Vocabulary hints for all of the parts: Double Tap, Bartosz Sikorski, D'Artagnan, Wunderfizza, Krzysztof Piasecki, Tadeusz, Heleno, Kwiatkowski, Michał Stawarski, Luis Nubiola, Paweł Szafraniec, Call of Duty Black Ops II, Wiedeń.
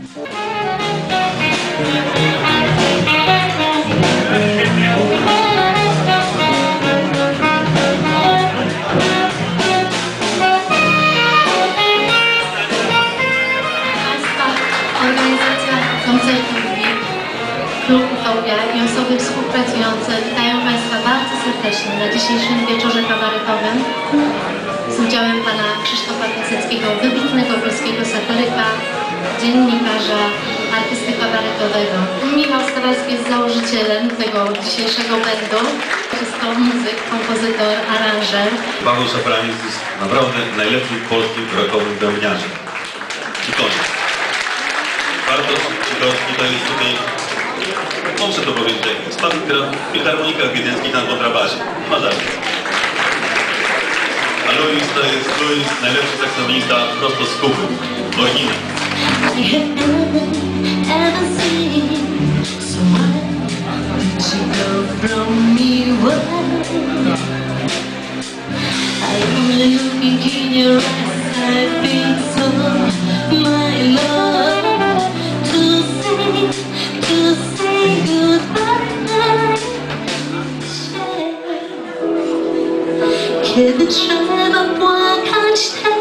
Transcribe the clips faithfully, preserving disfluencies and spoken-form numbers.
Organizacja koncertu Klub Utopia i osoby współpracujące witają Państwa bardzo serdecznie na dzisiejszym wieczorze kabaretowym z udziałem Pana Krzysztofa Piaseckiego, wybitnego polskiego satyryka, dziennikarza, artysty kabaretowego. Michał Stawarski jest założycielem tego dzisiejszego będu. Jest to muzyk, kompozytor, aranżer. Paweł Szafraniec jest naprawdę najlepszym polskim rockowym bębniarzem. I koniec. Bartosz Sikorski to jest tutaj, muszę to powiedzieć, spadł w Filharmonikach Wiedeńskich na kontrabasie. Ma żarty. A Luis to jest Luis, najlepszy saksonista prosto z Kuby. Bohina. Kiedy trzeba płakać tak,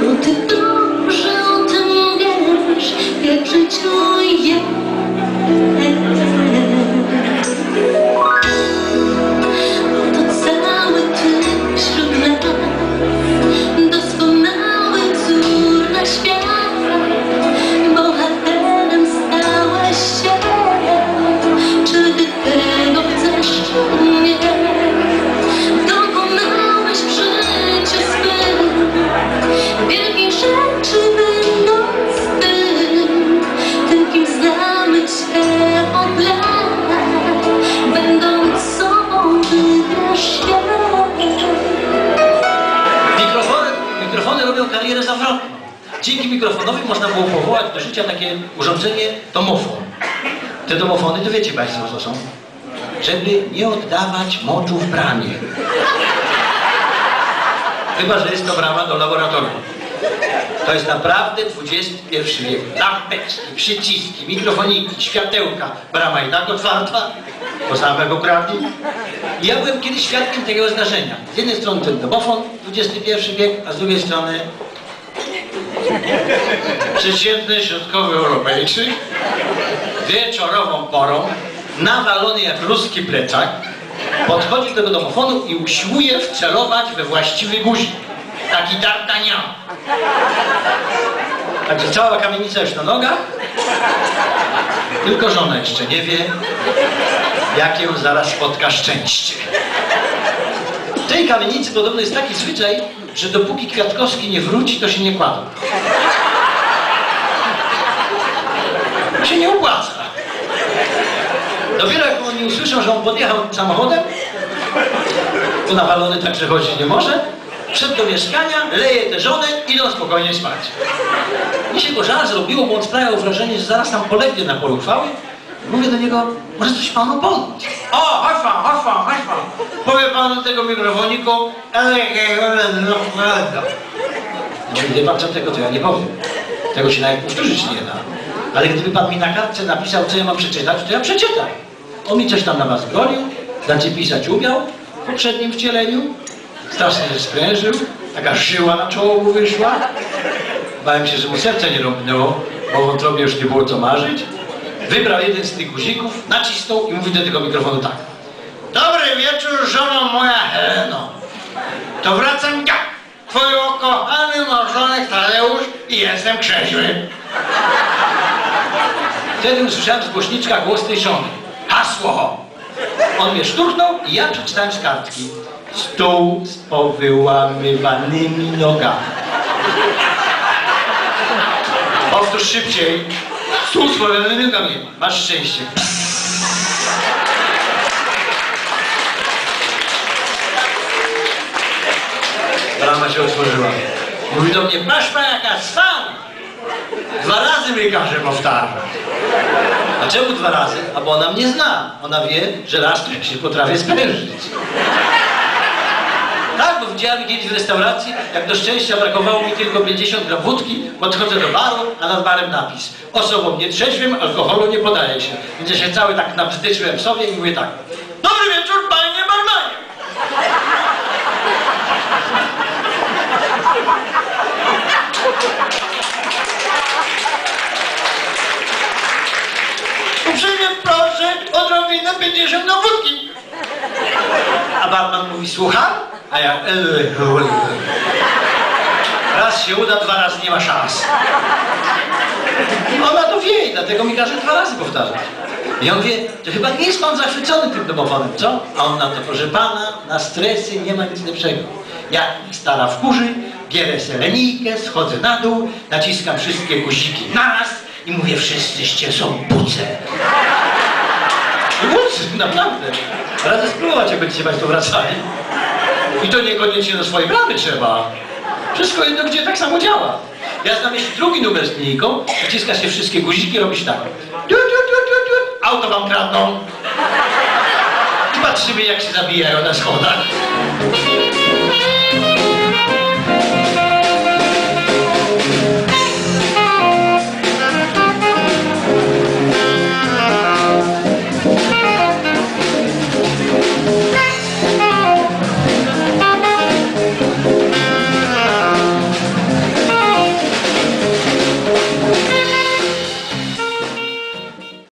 bo ty dobrze o tym wiesz, jak w życiu jest. Oto cały ty wśród nas, doskonały cór na świat, bohaterem stałaś się. Czy ty tego chcesz od mnie? Karierę zawrotną. Dzięki mikrofonowi można było powołać do życia takie urządzenie domofon. Te domofony, to wiecie Państwo, co są? Żeby nie oddawać moczu w bramie. Chyba że jest to brama do laboratorium. To jest naprawdę dwudziesty pierwszy wiek. Lampeczki, przyciski, mikrofoniki, światełka. Brama i tak otwarta, po samego krawni. I ja byłem kiedyś świadkiem tego zdarzenia. Z jednej strony ten domofon, dwudziesty pierwszy wiek, a z drugiej strony przeciętny środkowy Europejczyk wieczorową porą, nawalony jak ruski plecak, podchodzi do tego domofonu i usiłuje wcelować we właściwy guzik. Taki D'Artagnan. Także cała kamienica już na nogach, tylko żona jeszcze nie wie, jak ją zaraz spotka szczęście. W tej kamienicy podobno jest taki zwyczaj, że dopóki Kwiatkowski nie wróci, to się nie kładą. To się nie opłaca. Dopiero jak oni usłyszą, że on podjechał samochodem, tu nawalony także chodzić nie może, wszedł do mieszkania, leje tę żonę, idą spokojnie spać. Mi się go żal zrobiło, bo on sprawiał wrażenie, że zaraz tam polegnie na polu chwały. Mówię do niego, może coś panu pomóc. O, chodź pan, chodź pan, chodź pan. Powiem panu tego mikrofoniku. Czyli wie pan co tego, to ja nie powiem. Tego się nawet powtórzyć nie da. Ale gdyby pan mi na kartce napisał, co ja mam przeczytać, to ja przeczytam. On mi coś tam na was bronił, znaczy pisać umiał w poprzednim wcieleniu. Strasznie się sprężył, taka żyła na czoło mu wyszła. Bałem się, że mu serce nie rąbnęło, bo w wątrobie już nie było co marzyć. Wybrał jeden z tych guzików, nacisnął i mówi do tego mikrofonu tak. Dobry wieczór, żono moja Heleno. To wracam ja, twój ukochany małżonek Tadeusz i jestem krzeźwy. Wtedy usłyszałem z głośniczka głos tej żony. Hasło! On mnie szturchnął i ja przeczytałem z kartki. Stół z powyłamywanymi nogami. Powtórz szybciej. Stół z powyłamywanymi nogami. Masz szczęście. Brama się otworzyła. Mówi do mnie, masz pan jaka stan? Dwa razy mi każe powtarzać. A czemu dwa razy? A bo ona mnie zna. Ona wie, że raz się potrafię sprężyć. Tak, bo w Siedziałem kiedyś w restauracji, jak do szczęścia brakowało mi tylko pięćdziesiąt gram wódki, podchodzę do baru, a nad barem napis: osobom nietrzeźwym alkoholu nie podaje się. Więc ja się cały tak nabzdyczyłem sobie i mówię tak: dobry wieczór, panie barmanie! Uprzejmie proszę odrobinę pięćdziesiąt na wódki. A barman mówi: słucham? A ja... Raz się uda, dwa razy nie ma szans. I ona to wie, dlatego mi każe dwa razy powtarzać. I on wie: to chyba nie jest pan zachwycony tym domofonem, co? A on na to: proszę pana, na stresy nie ma nic lepszego. Ja stara w kurzy, bierę selenijkę, schodzę na dół, naciskam wszystkie guziki naraz i mówię: wszyscyście są buce. Buce, naprawdę. Radzę spróbować, jak będziecie państwo wracali. I to niekoniecznie do swojej bramy trzeba. Wszystko jedno gdzie, tak samo działa. Ja znam jeszcze drugi numer z linijką, naciska się wszystkie guziki, robi się tak: du, du, du, du, du. Auto wam kradną. I patrzymy, jak się zabijają na schodach.